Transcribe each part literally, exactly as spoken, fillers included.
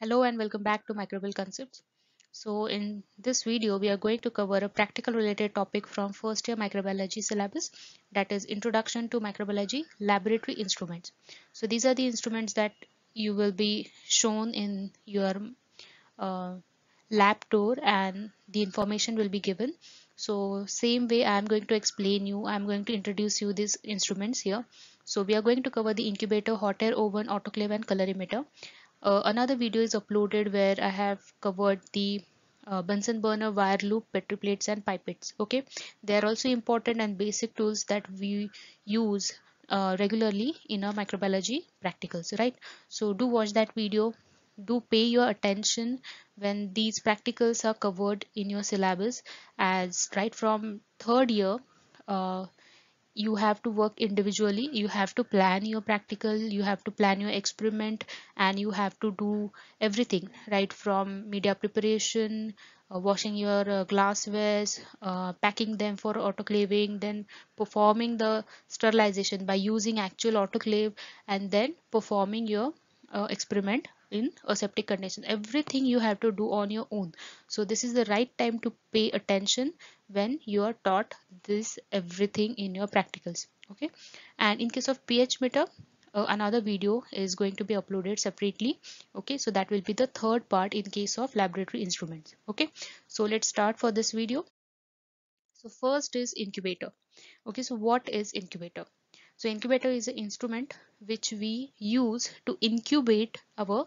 Hello and welcome back to Microbial Concepts. So in this video we are going to cover a practical related topic from first year microbiology syllabus, that is Introduction to Microbiology Laboratory Instruments. So these are the instruments that you will be shown in your uh, lab tour and the information will be given. So same way I am going to explain you, I am going to introduce you these instruments here. So we are going to cover the incubator, hot air oven, autoclave and colorimeter. Uh, another video is uploaded where I have covered the uh, Bunsen burner, wire loop, petri plates and pipets. Okay, they are also important and basic tools that we use uh, regularly in our microbiology practicals, right? So do watch that video, do pay your attention when these practicals are covered in your syllabus, as right from third year uh, you have to work individually, you have to plan your practical, you have to plan your experiment, and you have to do everything, right from media preparation, uh, washing your uh, glasswares, uh, packing them for autoclaving, then performing the sterilization by using actual autoclave, and then performing your uh, experiment in aseptic condition. Everything you have to do on your own. So this is the right time to pay attention when you are taught this everything in your practicals. Okay, and in case of pH meter, uh, another video is going to be uploaded separately. Okay, so that will be the third part in case of laboratory instruments. Okay, so let's start for this video. So first is incubator. Okay, so what is incubator? So incubator is an instrument which we use to incubate our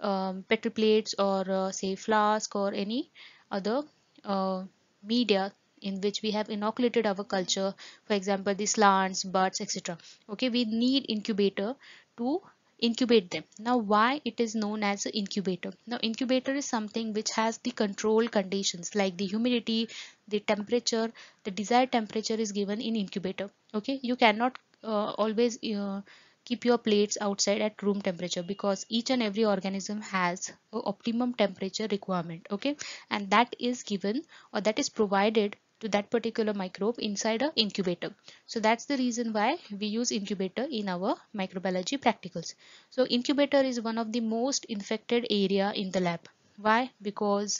um, petri plates or uh, say flask or any other uh, media in which we have inoculated our culture, for example the slants, buds, et cetera. Okay, we need incubator to incubate them. Now why it is known as an incubator? Now incubator is something which has the control conditions like the humidity, the temperature, the desired temperature is given in incubator. Okay, you cannot Uh, always uh, keep your plates outside at room temperature, because each and every organism has an optimum temperature requirement. Okay, and that is given or that is provided to that particular microbe inside a incubator. So that's the reason why we use incubator in our microbiology practicals. So incubator is one of the most infected area in the lab. Why? Because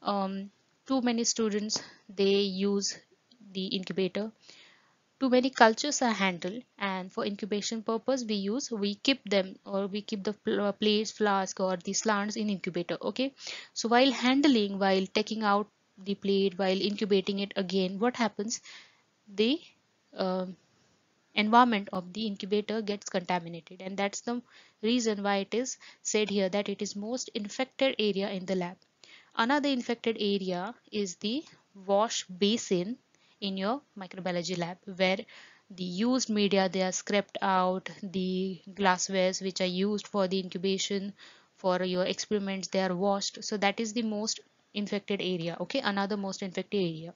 um, too many students, they use the incubator. Too many cultures are handled, and for incubation purpose we use, we keep them or we keep the plates, flask or the slants in incubator. Okay, so while handling, while taking out the plate, while incubating it again, what happens? The uh, environment of the incubator gets contaminated, and that's the reason why it is said here that it is most infected area in the lab. Another infected area is the wash basin in your microbiology lab, where the used media, they are scraped out, the glasswares which are used for the incubation, for your experiments, they are washed. So that is the most infected area. Okay, another most infected area.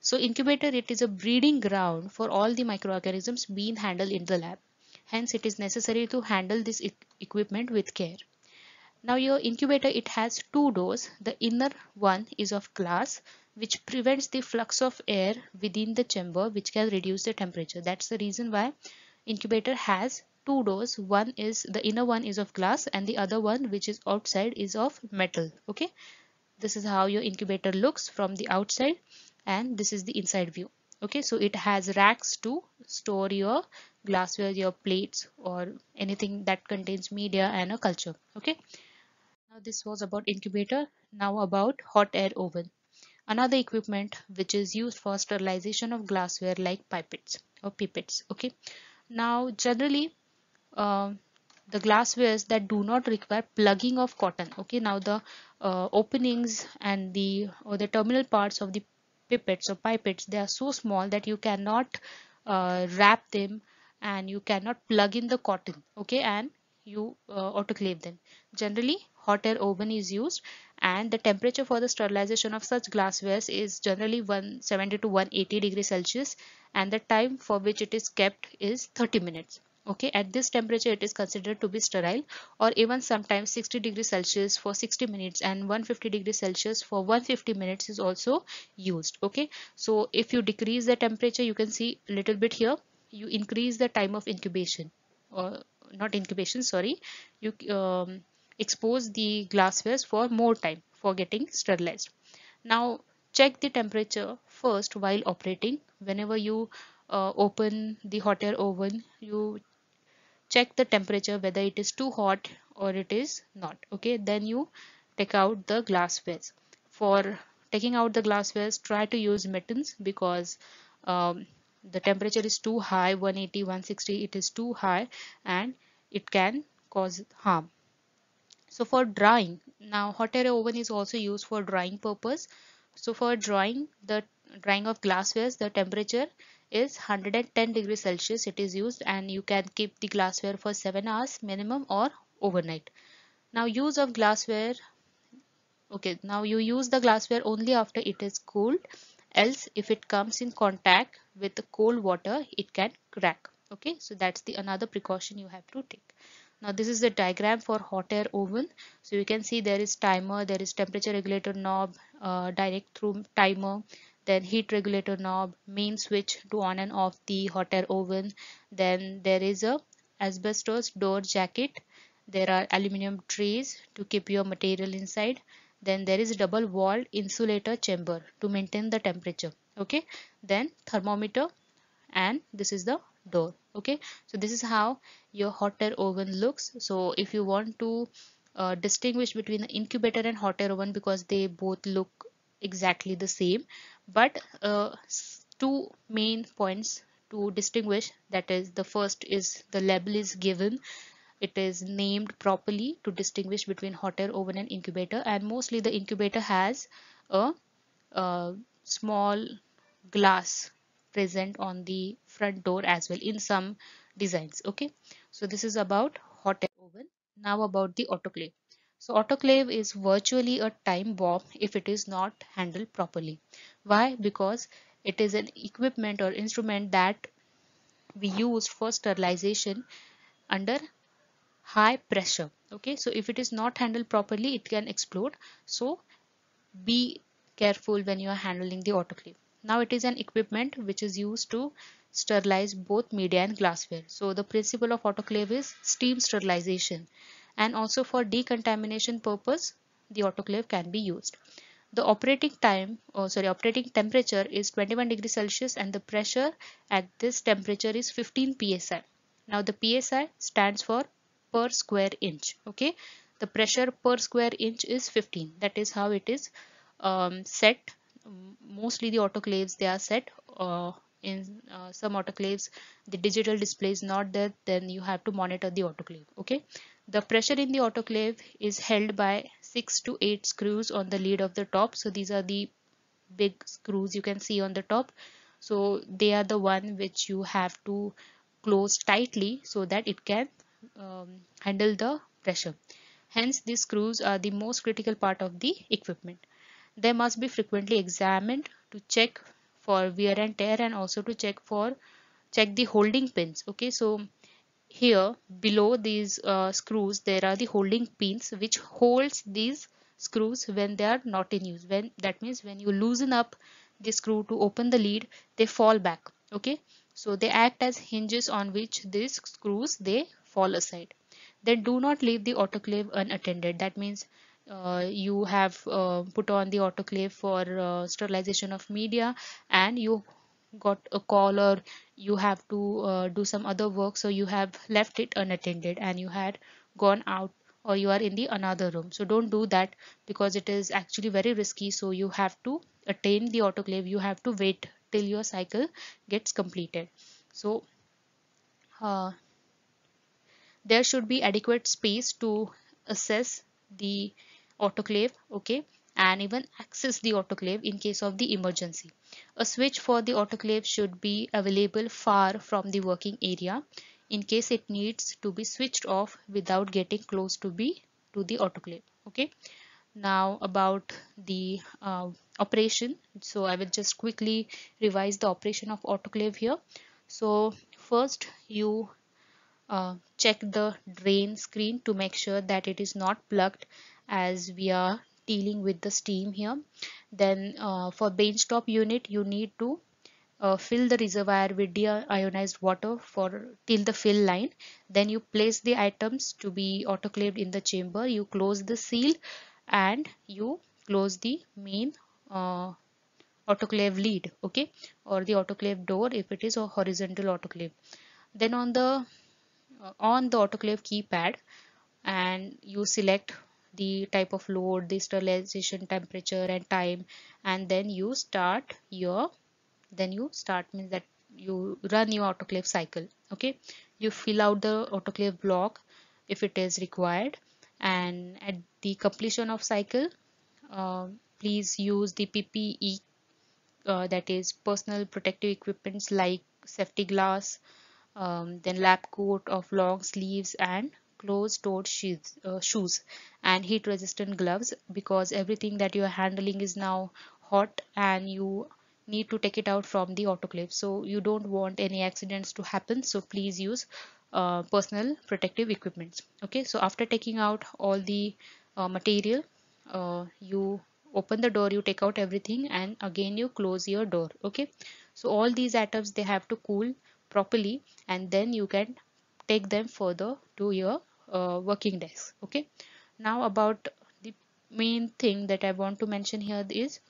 So incubator, it is a breeding ground for all the microorganisms being handled in the lab. Hence it is necessary to handle this e- equipment with care. Now your incubator, it has two doors. The inner one is of glass, which prevents the flux of air within the chamber, which can reduce the temperature. That's the reason why incubator has two doors. One is, the inner one is of glass, and the other one which is outside is of metal. Okay, this is how your incubator looks from the outside, and this is the inside view. Okay, so it has racks to store your glassware, your plates or anything that contains media and a culture. Okay, now this was about incubator. Now about hot air oven, another equipment which is used for sterilization of glassware like pipets or pipets. Okay, now generally uh, the glasswares that do not require plugging of cotton. Okay, now the uh, openings and the or the terminal parts of the pipets or pipets, they are so small that you cannot uh, wrap them and you cannot plug in the cotton. Okay, and you uh, autoclave them. Generally hot air oven is used, and the temperature for the sterilization of such glasswares is generally one seventy to one eighty degrees Celsius, and the time for which it is kept is thirty minutes. Okay, at this temperature it is considered to be sterile, or even sometimes sixty degrees Celsius for sixty minutes and one hundred fifty degrees Celsius for one hundred fifty minutes is also used. Okay, so if you decrease the temperature, you can see a little bit here, you increase the time of incubation, or not incubation, sorry, you um, expose the glasswares for more time for getting sterilized. Now check the temperature first while operating. Whenever you uh, open the hot air oven, you check the temperature whether it is too hot or it is not. Okay, then you take out the glasswares. For taking out the glasswares, try to use mittens because um, the temperature is too high, one eighty, one sixty, it is too high and it can cause harm. So for drying, now hot air oven is also used for drying purpose. So for drying, the drying of glasswares, the temperature is one hundred ten degrees Celsius it is used, and you can keep the glassware for seven hours minimum or overnight. Now use of glassware, okay, now you use the glassware only after it is cooled, else if it comes in contact with the cold water it can crack. Okay, so that's the another precaution you have to take. Now this is the diagram for hot air oven. So you can see there is timer, there is temperature regulator knob, uh, direct through timer, then heat regulator knob, main switch to on and off the hot air oven. Then there is a asbestos door jacket. There are aluminum trays to keep your material inside. Then there is a double walled insulator chamber to maintain the temperature. Okay, then thermometer, and this is the door. Okay, so this is how your hot air oven looks. So if you want to uh, distinguish between the incubator and hot air oven, because they both look exactly the same, but uh, two main points to distinguish, that is, the first is the label is given, it is named properly to distinguish between hot air oven and incubator. And mostly the incubator has a, a small glass present on the front door as well in some designs. Okay, so this is about hot air oven. Now about the autoclave. So autoclave is virtually a time bomb if it is not handled properly. Why? Because it is an equipment or instrument that we use for sterilization under high pressure. Okay, so if it is not handled properly, it can explode. So be careful when you are handling the autoclave. Now it is an equipment which is used to sterilize both media and glassware. So the principle of autoclave is steam sterilization, and also for decontamination purpose the autoclave can be used. The operating time or oh, sorry operating temperature is twenty-one degrees Celsius, and the pressure at this temperature is fifteen P S I. Now the P S I stands for per square inch. Okay, the pressure per square inch is fifteen. That is how it is um, set. Mostly the autoclaves, they are set uh, in uh, some autoclaves the digital display is not there, then you have to monitor the autoclave. Okay, the pressure in the autoclave is held by six to eight screws on the lid of the top. So these are the big screws you can see on the top. So they are the one which you have to close tightly so that it can um, handle the pressure. Hence these screws are the most critical part of the equipment. They must be frequently examined to check for wear and tear, and also to check for check the holding pins. Okay, so here below these uh, screws there are the holding pins which holds these screws when they are not in use. When that means when you loosen up the screw to open the lid, they fall back. Okay, so they act as hinges on which these screws they fall aside. Then do not leave the autoclave unattended. That means Uh, you have uh, put on the autoclave for uh, sterilization of media, and you got a call or you have to uh, do some other work, so you have left it unattended and you had gone out, or you are in the another room. So don't do that, because it is actually very risky. So you have to attend the autoclave, you have to wait till your cycle gets completed. So uh, there should be adequate space to assess the autoclave, okay, and even access the autoclave in case of the emergency. A switch for the autoclave should be available far from the working area in case it needs to be switched off without getting close to be to the autoclave. Okay, now about the uh, operation. So I will just quickly revise the operation of autoclave here. So first you Uh, check the drain screen to make sure that it is not plugged, as we are dealing with the steam here. Then uh, for benchtop unit you need to uh, fill the reservoir with deionized water for till the fill line. Then you place the items to be autoclaved in the chamber. You close the seal and you close the main uh, autoclave lid, okay, or the autoclave door if it is a horizontal autoclave. Then on the uh, on the autoclave keypad, and you select the type of load, the sterilization temperature and time, and then you start your then you start means that you run your autoclave cycle. Okay, you fill out the autoclave block if it is required, and at the completion of cycle, uh, please use the P P E, uh, that is personal protective equipments like safety glass, um, then lab coat of long sleeves and closed-toed shoes, uh, shoes and heat-resistant gloves, because everything that you are handling is now hot and you need to take it out from the autoclave. So you don't want any accidents to happen. So please use uh, personal protective equipments. Okay. So after taking out all the uh, material, uh, you open the door, you take out everything, and again you close your door. Okay. So all these items, they have to cool properly, and then you can take them further to your uh, working desk. Okay. Now about the main thing that I want to mention here is,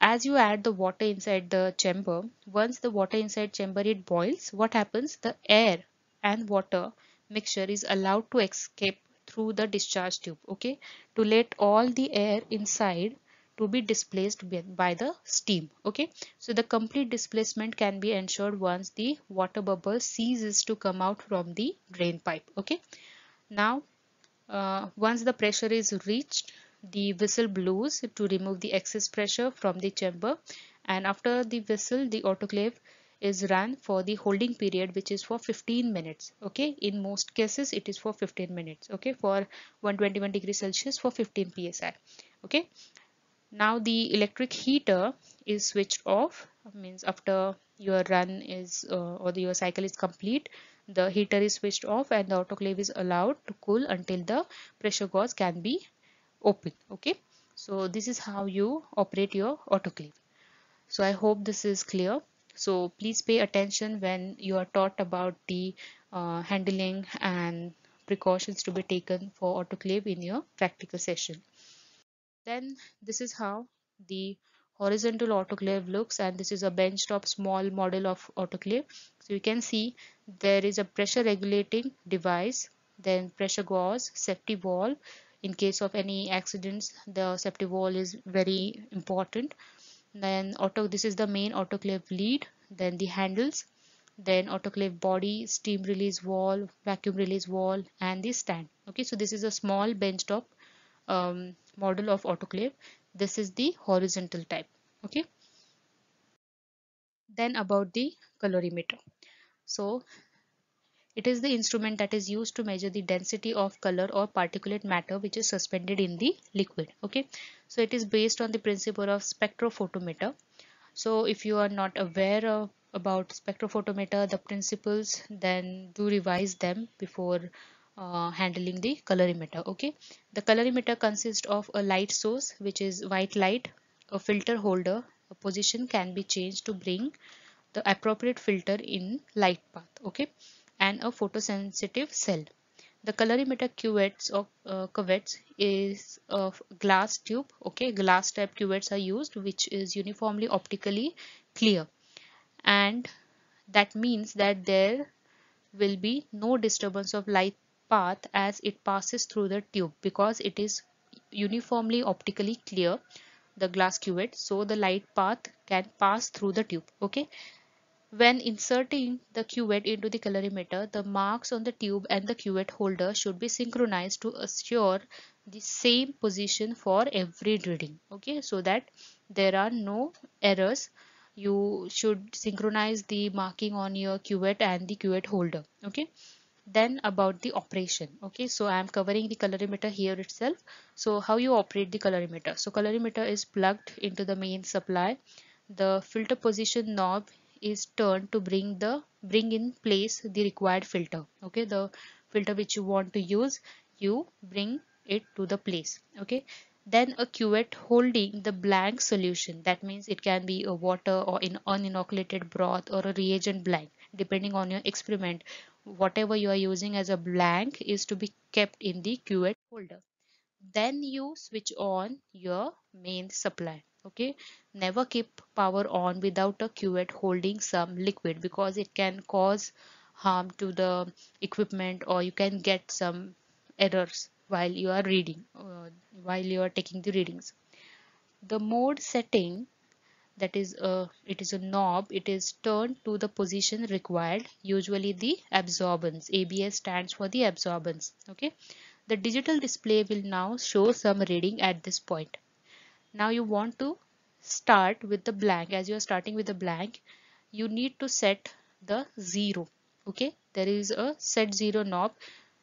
as you add the water inside the chamber, once the water inside chamber it boils, what happens? The air and water mixture is allowed to escape through the discharge tube. Okay. To let all the air inside to be displaced by the steam. Okay, so the complete displacement can be ensured once the water bubble ceases to come out from the drain pipe. Okay, now uh, once the pressure is reached, the whistle blows to remove the excess pressure from the chamber, and after the whistle, the autoclave is run for the holding period, which is for fifteen minutes. Okay, in most cases it is for fifteen minutes. Okay, for one hundred twenty-one degrees Celsius for fifteen P S I. Okay. Now the electric heater is switched off, means after your run is uh, or the, your cycle is complete, the heater is switched off and the autoclave is allowed to cool until the pressure gauge can be opened. Okay, so this is how you operate your autoclave. So I hope this is clear. So please pay attention when you are taught about the uh, handling and precautions to be taken for autoclave in your practical session. Then this is how the horizontal autoclave looks, and this is a benchtop small model of autoclave. So you can see there is a pressure regulating device, then pressure gauge, safety valve. In case of any accidents, the safety valve is very important. Then auto, this is the main autoclave lead, then the handles, then autoclave body, steam release valve, vacuum release valve, and the stand. Okay, so this is a small benchtop um model of autoclave. This is the horizontal type. Okay, then about the colorimeter. So it is the instrument that is used to measure the density of color or particulate matter which is suspended in the liquid. Okay, so it is based on the principle of spectrophotometer. So if you are not aware of, about spectrophotometer, the principles, then do revise them before Uh, handling the colorimeter. Okay, the colorimeter consists of a light source, which is white light, a filter holder. A position can be changed to bring the appropriate filter in light path. Okay, and a photosensitive cell. The colorimeter cuvettes of uh, cuvettes is of glass tube. Okay, glass type cuvettes are used, which is uniformly optically clear, and that means that there will be no disturbance of light path as it passes through the tube, because it is uniformly optically clear, the glass cuvette, so the light path can pass through the tube. Okay, when inserting the cuvette into the colorimeter, the marks on the tube and the cuvette holder should be synchronized to assure the same position for every reading. Okay, so that there are no errors, you should synchronize the marking on your cuvette and the cuvette holder. Okay, then about the operation. Okay, so I am covering the colorimeter here itself. So how you operate the colorimeter? So colorimeter is plugged into the main supply. The filter position knob is turned to bring the bring in place the required filter. Okay, the filter which you want to use, you bring it to the place. Okay, Then a cuvette holding the blank solution, that means it can be a water or an uninoculated broth or a reagent blank, depending on your experiment. Whatever you are using as a blank is to be kept in the cuvette holder. Then you switch on your main supply. Okay, never keep power on without a cuvette holding some liquid, because it can cause harm to the equipment, or you can get some errors while you are reading, uh, while you are taking the readings. The mode setting, that is a, it is a knob, it is turned to the position required, usually the absorbance. A B S stands for the absorbance. Okay, the digital display will now show some reading at this point. Now you want to start with the blank. As you are starting with the blank, you need to set the zero. Okay, there is a set zero knob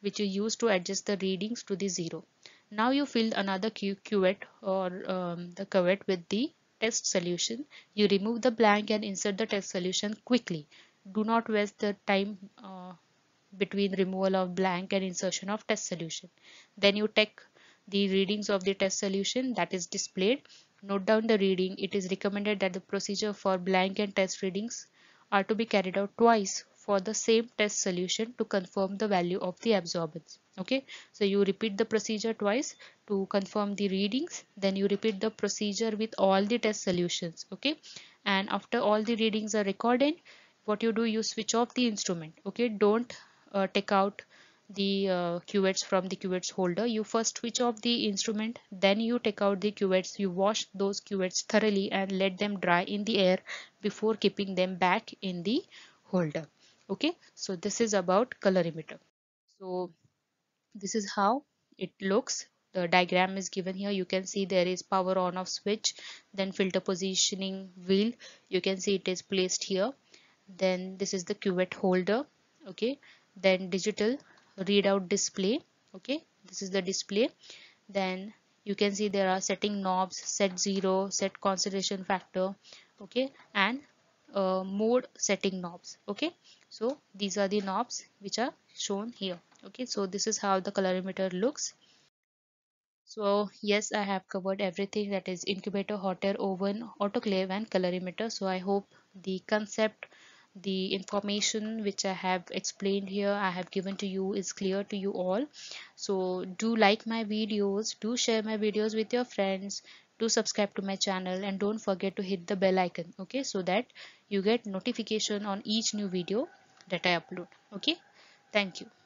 which you use to adjust the readings to the zero. Now you fill another cuvette or um, the cuvette with the test solution. You remove the blank and insert the test solution quickly. Do not waste the time uh, between removal of blank and insertion of test solution. Then you take the readings of the test solution that is displayed. Note down the reading. It is recommended that the procedure for blank and test readings are to be carried out twice for the same test solution to confirm the value of the absorbance. Okay, so you repeat the procedure twice to confirm the readings, then you repeat the procedure with all the test solutions. Okay, and after all the readings are recorded, what you do, you switch off the instrument. Okay, don't uh, take out the uh, cuvettes from the cuvettes holder. You first switch off the instrument, then you take out the cuvettes. You wash those cuvettes thoroughly and let them dry in the air before keeping them back in the holder. Okay, so this is about colorimeter. So this is how it looks. The diagram is given here. You can see there is power on off switch, then filter positioning wheel. You can see it is placed here. Then this is the cuvette holder. Okay, then digital readout display. Okay, this is the display. Then you can see there are setting knobs, set zero, set concentration factor, okay, and uh, mode setting knobs. Okay, so these are the knobs which are shown here. Okay, so this is how the colorimeter looks. So yes, I have covered everything, that is incubator, hot air, oven, autoclave and colorimeter. So I hope the concept, the information which I have explained here, I have given to you, is clear to you all. So do like my videos, do share my videos with your friends, do subscribe to my channel, and don't forget to hit the bell icon, okay, so that you get notification on each new video that I upload. Okay, thank you.